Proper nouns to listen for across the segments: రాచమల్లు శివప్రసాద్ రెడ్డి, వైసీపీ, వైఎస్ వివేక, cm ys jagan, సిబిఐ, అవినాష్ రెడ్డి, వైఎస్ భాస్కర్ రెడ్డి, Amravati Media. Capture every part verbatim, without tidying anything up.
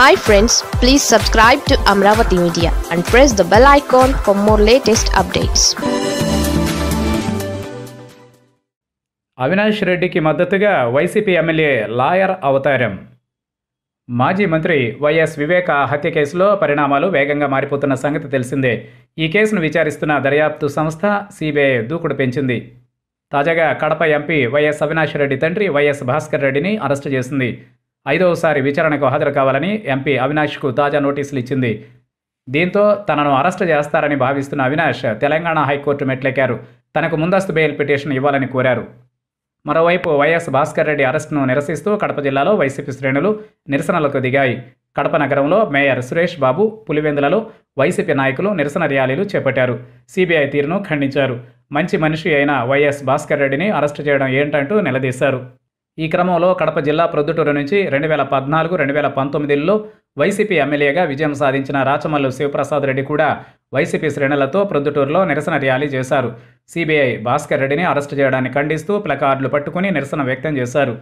Hi friends, please subscribe to Amravati Media and press the bell icon for more latest updates. Avinash రెడ్డికి మద్దతుగా వైసీపీ MLA lawyer అవతారం. మాజీ మంత్రి వైఎస్ వివేక హత్య కేసులో పరిణామాలు వేగంగా మారిపోతున్న సంగతి తెలిసిందే. ఈ కేసును విచారిస్తున్న దర్యాప్తు సంస్థ సిబిఐ దూకుడు పెంచింది. తాజాగా కడప ఎంపీ వైఎస్ అవినాష్ రెడ్డి తండ్రి వైఎస్ భాస్కర్ రెడ్డిని అరెస్టు చేసింది. ఐదవసారి విచారణకు హాజరు కావాలని ఎంపీ అవినాష్కు తాజా నోటీసులు ఇచ్చింది. దీంతో తనను అరెస్టు చేస్తారని భావిస్తున్న అవినాష్ తెలంగాణ హైకోర్టు మెట్లెక్కారు. తనకు ముందస్తు బెయిల్ పిటిషన్ ఇవ్వాలని కోరారు. మరోవైపు వైఎస్ భాస్కర్ రెడ్డి అరెస్టును నిరసిస్తూ కడప జిల్లాలో వైసీపీ శ్రేణులు నిరసనలకు దిగాయి. కడప నగరంలో మేయర్ సురేష్ బాబు, పులివెందులలో వైసీపీ నాయకులు నిరసన ర్యాలీలు చేపట్టారు. సిబిఐ తీరును ఖండించారు. మంచి మనిషి అయిన వైఎస్ భాస్కర్ రెడ్డిని అరెస్టు చేయడం ఏంటంటూ నిలదీశారు. ఈ క్రమంలో కడప జిల్లా ప్రొద్దుటూరు నుంచి రెండు వేల పద్నాలుగు రెండు వేల పంతొమ్మిదిలో వైసీపీ ఎమ్మెల్యేగా విజయం సాధించిన రాచమల్లు శివప్రసాద్ రెడ్డి కూడా వైసీపీ శ్రేణులతో ప్రొద్దుటూరులో నిరసన ర్యాలీ చేశారు. సిబిఐ భాస్కర్ రెడ్డిని అరెస్టు చేయడాన్ని ఖండిస్తూ ప్లకార్డులు పట్టుకుని నిరసన వ్యక్తం చేశారు.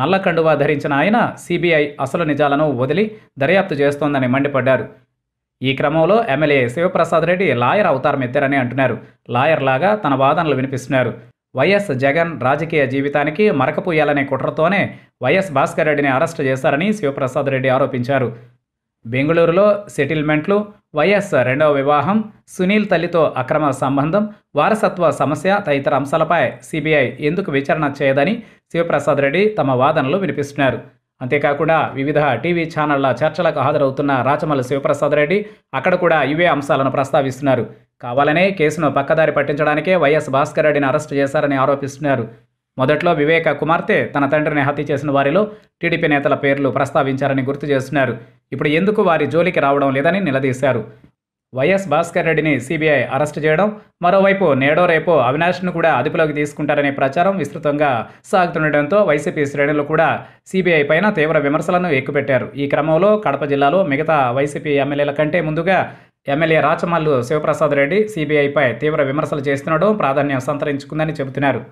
నల్ల కండువా ధరించిన ఆయన సిబిఐ అసలు నిజాలను వదిలి దర్యాప్తు చేస్తోందని మండిపడ్డారు. ఈ క్రమంలో ఎమ్మెల్యే శివప్రసాద్ రెడ్డి లాయర్ అవతారం ఎత్తారని అంటున్నారు. లాయర్లాగా తన వాదనలు వినిపిస్తున్నారు. వైఎస్ జగన్ రాజకీయ జీవితానికి మరకపుయ్యాలనే కుట్రతోనే వైఎస్ భాస్కర్ రెడ్డిని అరెస్టు చేశారని శివప్రసాద్ రెడ్డి ఆరోపించారు. బెంగళూరులో సెటిల్మెంట్లు, వైఎస్ రెండవ వివాహం, సునీల్ తల్లితో అక్రమ సంబంధం, వారసత్వ సమస్య తదితర అంశాలపై సిబిఐ ఎందుకు విచారణ చేయదని శివప్రసాద్ రెడ్డి తమ వాదనలు వినిపిస్తున్నారు. అంతేకాకుండా వివిధ టీవీ ఛానళ్ల చర్చలకు హాజరవుతున్న రాచమల్లు శివప్రసాద్ రెడ్డి అక్కడ కూడా ఇవే అంశాలను ప్రస్తావిస్తున్నారు. కావాలనే కేసును పక్కదారి పట్టించడానికే వైఎస్ భాస్కర్ రెడ్డిని అరెస్టు చేశారని ఆరోపిస్తున్నారు. మొదట్లో వివేక కుమార్తె తన తండ్రిని హత్య చేసిన వారిలో టీడీపీ నేతల పేర్లు ప్రస్తావించారని గుర్తు చేస్తున్నారు. ఇప్పుడు ఎందుకు వారి జోలికి రావడం లేదని నిలదీశారు. వైఎస్ భాస్కర్ రెడ్డిని సిబిఐ అరెస్టు చేయడం, మరోవైపు నేడో రేపో అవినాష్ను కూడా అదుపులోకి తీసుకుంటారనే ప్రచారం విస్తృతంగా సాగుతుండటంతో వైసీపీ శ్రేణులు కూడా సిబిఐ పైన తీవ్ర విమర్శలను ఎక్కుపెట్టారు. ఈ క్రమంలో కడప జిల్లాలో మిగతా వైసీపీ ఎమ్మెల్యేల కంటే ముందుగా ఎమ్మెల్యే రాచమల్లు శివప్రసాద్ రెడ్డి సిబిఐపై తీవ్ర విమర్శలు చేస్తుండడం ప్రాధాన్యం సంతరించుకుందని చెబుతున్నారు.